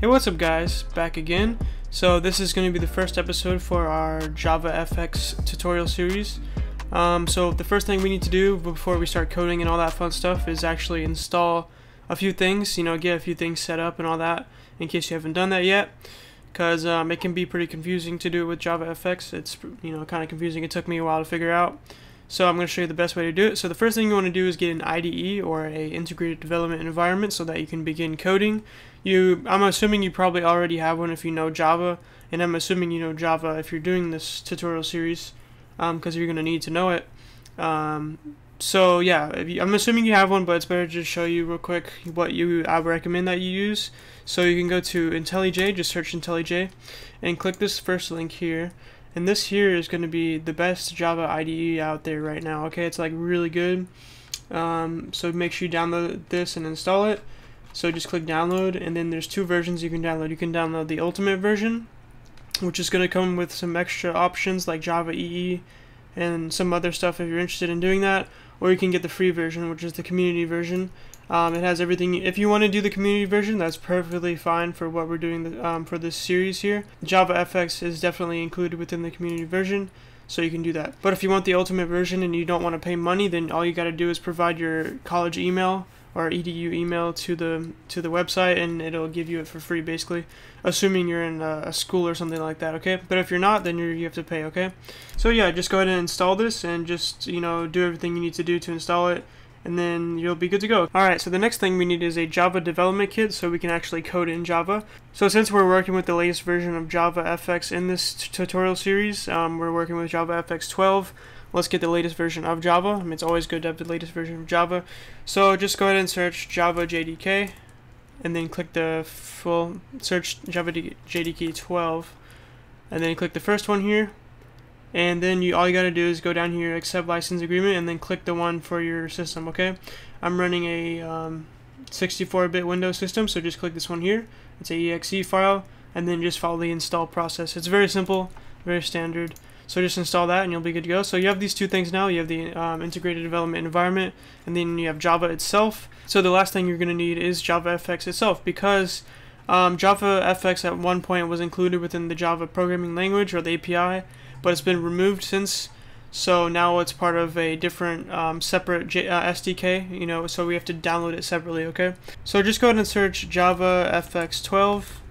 Hey, what's up guys, back again. So this is going to be the first episode for our JavaFX tutorial series. So the first thing we need to do before we start coding and all that fun stuff is actually install a few things, get a few things set up and all that, in case you haven't done that yet, because it can be pretty confusing to do it with JavaFX. It's kind of confusing. It took me a while to figure out, so I'm going to show you the best way to do it. So the first thing you want to do is get an IDE, or a integrated development environment, so that you can begin coding. I'm assuming you probably already have one if you know Java, and I'm assuming you know Java if you're doing this tutorial series, because you're going to need to know it. So yeah, I'm assuming you have one, but it's better to just show you real quick what I would recommend that you use. So you can go to IntelliJ, just search IntelliJ, and click this first link here. And this here is going to be the best Java IDE out there right now. Okay, it's like really good. So make sure you download this and install it. So just click download, and then there's two versions you can download. You can download the ultimate version, which is going to come with some extra options like Java EE and some other stuff if you're interested in doing that. Or you can get the free version, which is the community version. It has everything. If you want to do the community version, that's perfectly fine for what we're doing for this series here. JavaFX is definitely included within the community version, so you can do that. But if you want the ultimate version and you don't want to pay money, then all you got to do is provide your college email or edu email to the website, and it'll give you it for free, basically, assuming you're in a school or something like that. Okay, but if you're not, then you have to pay. Okay, so yeah, just go ahead and install this, and just do everything you need to do to install it, and then you'll be good to go. Alright, so the next thing we need is a Java development kit, so we can actually code in Java. So since we're working with the latest version of JavaFX in this tutorial series, we're working with JavaFX 12. Let's get the latest version of Java. I mean, it's always good to have the latest version of Java. So just go ahead and search Java JDK, and then click the full, search Java JDK 12, and then click the first one here. And then all you gotta do is go down here, accept license agreement, and then click the one for your system. Okay, I'm running a 64-bit Windows system, so just click this one here. It's a exe file, and then just follow the install process. It's very simple, very standard. So just install that, and you'll be good to go. So you have these two things now. You have the integrated development environment, and then you have Java itself. So the last thing you're gonna need is JavaFX itself, because JavaFX at one point was included within the Java programming language, or the API, but it's been removed since. So now it's part of a different separate SDK, so we have to download it separately. Okay, so just go ahead and search JavaFX 12,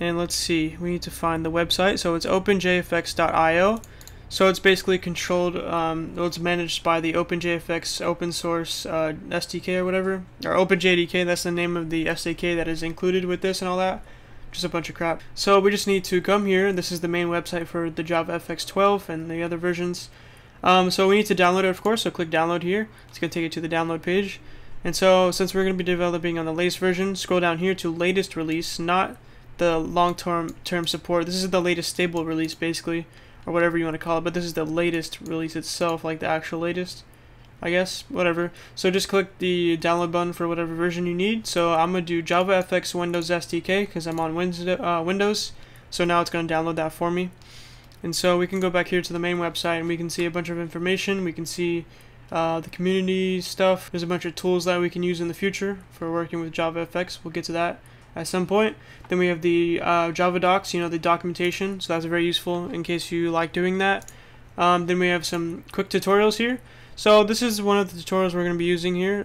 and let's see, we need to find the website. So it's OpenJFX.io. So it's basically controlled, it's managed by the OpenJFX open source SDK or whatever, or OpenJDK. That's the name of the SDK that is included with this and all that. Just a bunch of crap. So we just need to come here. This is the main website for the JavaFX 12 and the other versions. So we need to download it, of course. So click download here. It's going to take you to the download page. And so since we're going to be developing on the latest version, scroll down here to latest release, not the long-term support. This is the latest stable release, basically, or whatever you want to call it. But this is the latest release itself, like the actual latest, I guess, whatever. So just click the download button for whatever version you need. So I'm going to do JavaFX Windows SDK, because I'm on Windows. So now it's going to download that for me. And so we can go back here to the main website, and we can see a bunch of information. We can see the community stuff. There's a bunch of tools that we can use in the future for working with JavaFX. We'll get to that at some point. Then we have the Java docs, the documentation. So that's very useful in case you like doing that. Then we have some quick tutorials here. So this is one of the tutorials we're going to be using here.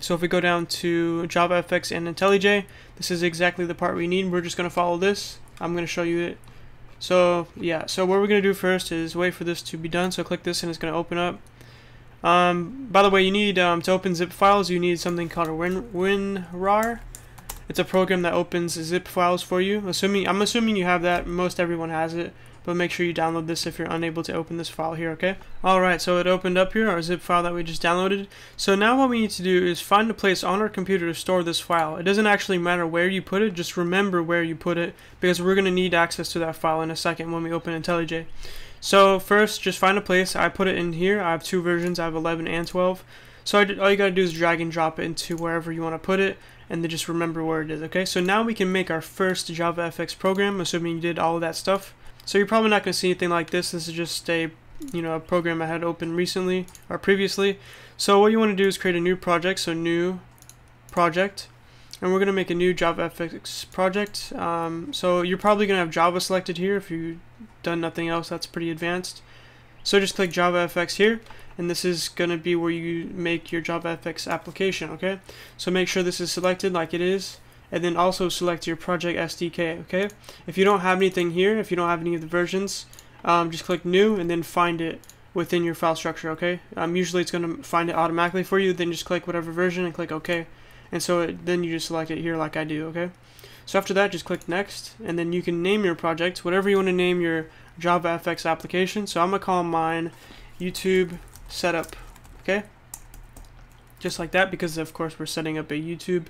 So if we go down to JavaFX and IntelliJ, this is exactly the part we need. We're just going to follow this. I'm going to show you it. So yeah, so what we're going to do first is wait for this to be done. So click this, and it's going to open up. By the way, you need to open zip files, you need something called a WinRAR. It's a program that opens zip files for you. I'm assuming you have that. Most everyone has it. But make sure you download this if you're unable to open this file here, okay? Alright, so it opened up here, our zip file that we just downloaded. So now what we need to do is find a place on our computer to store this file. It doesn't actually matter where you put it, just remember where you put it, because we're going to need access to that file in a second when we open IntelliJ. So first, just find a place. I put it in here. I have two versions. I have 11 and 12. So all you got to do is drag and drop it into wherever you want to put it, and then just remember where it is, okay? So now we can make our first JavaFX program, assuming you did all of that stuff. So you're probably not going to see anything like this. This is just a a program I had open recently or previously. So what you want to do is create a new project. So new project, and we're going to make a new JavaFX project. So you're probably going to have Java selected here. If you've done nothing else, that's pretty advanced. So just click JavaFX here, and this is going to be where you make your JavaFX application, okay? So make sure this is selected like it is, and then also select your project SDK, okay? If you don't have anything here, if you don't have any of the versions, just click new and then find it within your file structure, okay? Usually it's going to find it automatically for you, then just click whatever version and click OK. And so then you just select it here like I do, okay? So after that, just click next, and then you can name your project, whatever you want to name your JavaFX application. So I'm going to call mine YouTube Setup, okay? Just like that, because of course we're setting up a YouTube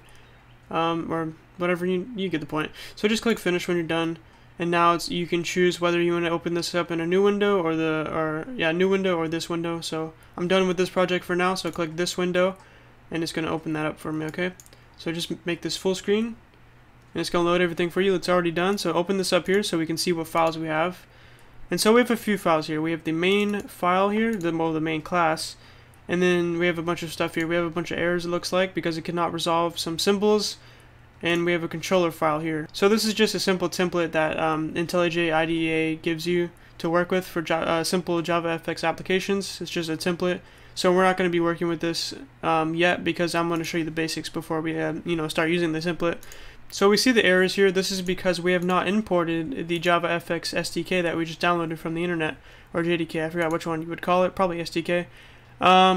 or whatever, you get the point. So just click finish when you're done. And now it's, you can choose whether you want to open this up in a new window or new window or this window. So I'm done with this project for now. So click this window, and it's going to open that up for me. Okay, so just make this full screen, and it's going to load everything for you. It's already done. So open this up here so we can see what files we have. And so we have a few files here. We have the main file here, the main class, and then we have a bunch of stuff here. We have a bunch of errors, it looks like, because it cannot resolve some symbols. And we have a controller file here. So this is just a simple template that IntelliJ IDEA gives you to work with for simple JavaFX applications. It's just a template. So we're not going to be working with this yet, because I'm going to show you the basics before we start using the template. So we see the errors here. This is because we have not imported the JavaFX SDK that we just downloaded from the internet, or JDK. I forgot which one you would call it, probably SDK.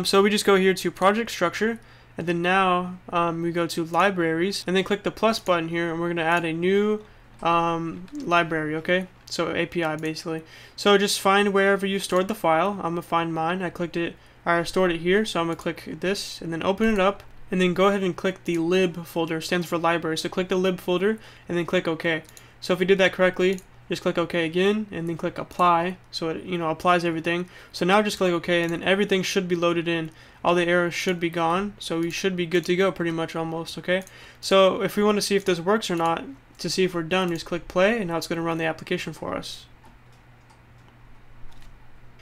So we just go here to project structure. And then now we go to libraries, and then click the plus button here, and we're going to add a new library, okay? So API basically. So just find wherever you stored the file. I'm going to find mine. I stored it here, so I'm going to click this and then open it up, and then go ahead and click the lib folder. It stands for library. So click the lib folder and then click OK. So if we did that correctly, just click OK again, and then click Apply, so it applies everything. So now just click OK, and then everything should be loaded in. All the errors should be gone, so we should be good to go pretty much almost, okay? So if we want to see if this works or not, to see if we're done, just click play, and now it's going to run the application for us.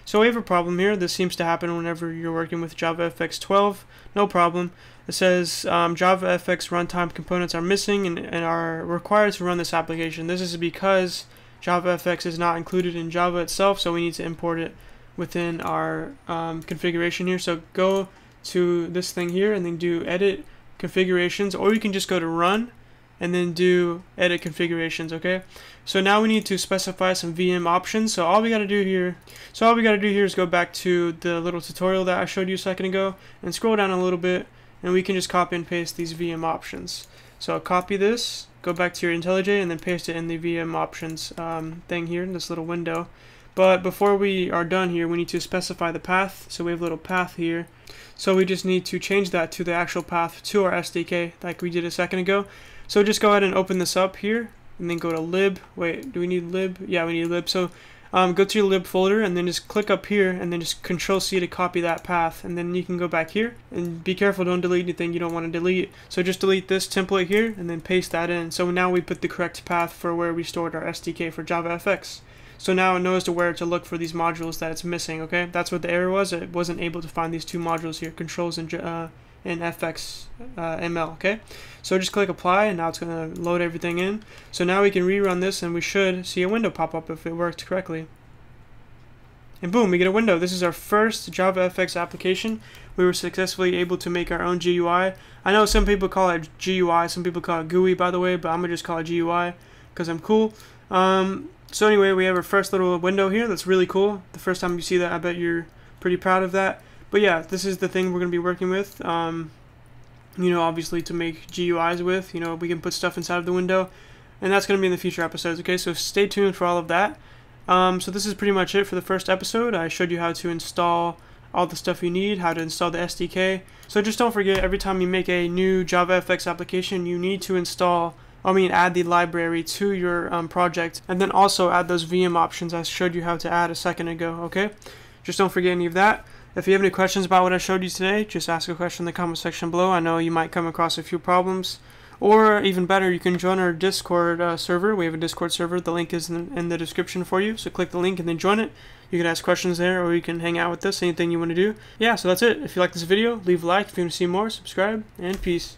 So we have a problem here. This seems to happen whenever you're working with JavaFX 12. No problem. It says JavaFX runtime components are missing and are required to run this application. This is because JavaFX is not included in Java itself, so we need to import it within our configuration here. So go to this thing here and then do edit configurations, or you can just go to run and then do edit configurations, okay? So now we need to specify some VM options. So all we gotta do here, is go back to the little tutorial that I showed you a second ago and scroll down a little bit, and we can just copy and paste these VM options. So I'll copy this, go back to your IntelliJ, and then paste it in the VM options thing here in this little window. But before we are done here, we need to specify the path. So we have a little path here. So we just need to change that to the actual path to our SDK like we did a second ago. So just go ahead and open this up here, and then go to lib. Wait, do we need lib? Yeah, we need lib. So go to your lib folder, and then just click up here, and then just Control C to copy that path, and then you can go back here, and be careful, don't delete anything you don't want to delete. So just delete this template here, and then paste that in. So now we put the correct path for where we stored our SDK for JavaFX. So now it knows to where to look for these modules that it's missing, okay? That's what the error was. It wasn't able to find these two modules here, controls and FXML, okay? So just click apply, and now it's going to load everything in. So now we can rerun this, and we should see a window pop up if it worked correctly. And boom, we get a window. This is our first JavaFX application. We were successfully able to make our own GUI. I know some people call it GUI, some people call it GUI, by the way, but I'm going to just call it GUI because I'm cool. So anyway, we have our first little window here. That's really cool. The first time you see that, I bet you're pretty proud of that. But yeah, this is the thing we're going to be working with, obviously to make GUIs with. We can put stuff inside of the window, and that's going to be in the future episodes, okay? So stay tuned for all of that. So this is pretty much it for the first episode. I showed you how to install all the stuff you need, how to install the SDK. So just don't forget, every time you make a new JavaFX application, you need to add the library to your project, and then also add those VM options I showed you how to add a second ago, okay? Just don't forget any of that. If you have any questions about what I showed you today, just ask a question in the comment section below. I know you might come across a few problems. Or even better, you can join our Discord server. We have a Discord server. The link is in the description for you. So click the link and then join it. You can ask questions there, or you can hang out with us, anything you want to do. Yeah, so that's it. If you like this video, leave a like. If you want to see more, subscribe, and peace.